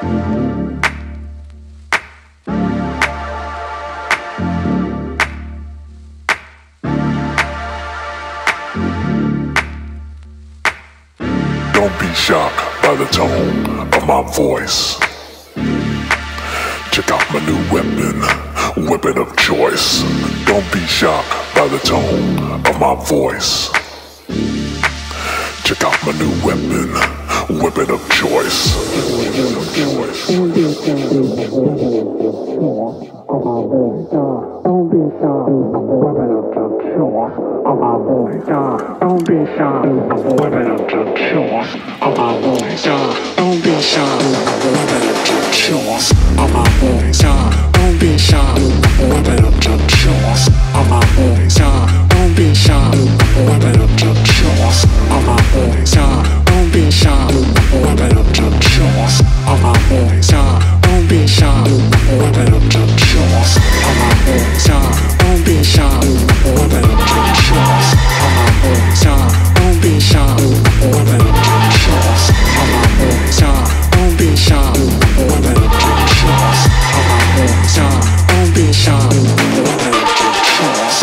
Don't be shocked by the tone of my voice. Check out my new weapon, weapon of choice. Don't be shocked by the tone of my voice. Check out my new weapon, weapon of choice. Weapon of choice. Don't be shocked. Don't be shocked. Weapon of choice. Don't be shy, women of the choice of my voice. Don't be shy, women of the choice of my voice. Don't be shy, women of the choice of my voice. Don't be shy, women of the choice of my voice. Don't be shy, women of the choice of my voice. Don't be shy, women of the choice of my voice. Don't be shy, women of the choice of my voice. Don't be shy, women of the choice of my voice. Don't be shy, women of the choice of my voice. Don't be shy, women of the choice.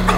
Shocked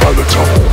by the tone